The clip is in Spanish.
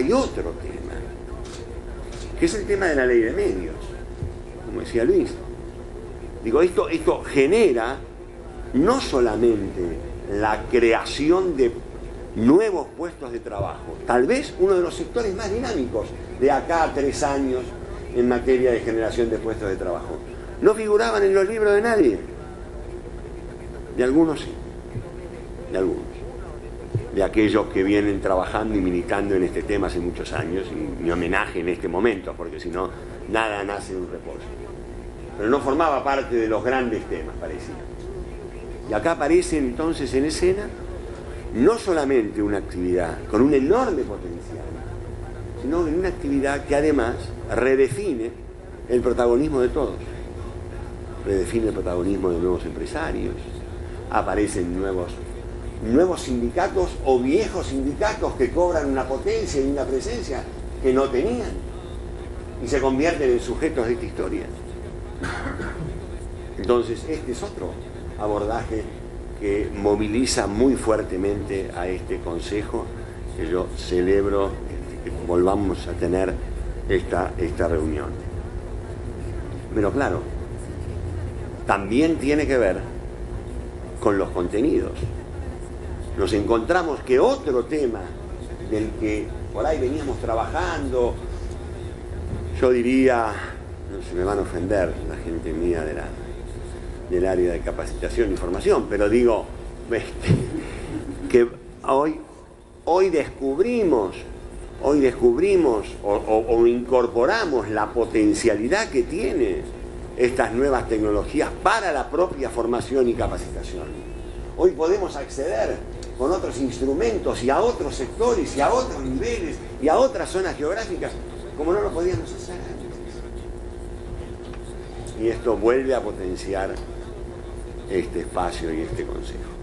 hay otro tema, que es el tema de la ley de medios, como decía Luis. Digo, esto genera no solamente la creación de nuevos puestos de trabajo, tal vez uno de los sectores más dinámicos de acá a 3 años en materia de generación de puestos de trabajo. No figuraban en los libros de nadie. De algunos sí, de algunos. De aquellos que vienen trabajando y militando en este tema hace muchos años, y mi homenaje en este momento, porque si no, nada nace de un reposo. Pero no formaba parte de los grandes temas, parecía. Y acá aparece entonces en escena no solamente una actividad con un enorme potencial, sino una actividad que además redefine el protagonismo de todos. Redefine el protagonismo de nuevos empresarios, aparecen nuevos sindicatos o viejos sindicatos que cobran una potencia y una presencia que no tenían y se convierten en sujetos de esta historia. Entonces, este es otro abordaje que moviliza muy fuertemente a este Consejo, que yo celebro que volvamos a tener esta reunión. Pero claro, también tiene que ver con los contenidos. Nos encontramos que otro tema del que por ahí veníamos trabajando, yo diría, no se me van a ofender la gente mía del área de capacitación y formación, pero digo que hoy descubrimos o incorporamos la potencialidad que tiene estas nuevas tecnologías para la propia formación y capacitación. Hoy podemos acceder con otros instrumentos y a otros sectores y a otros niveles y a otras zonas geográficas como no lo podíamos hacer antes. Y esto vuelve a potenciar este espacio y este Consejo.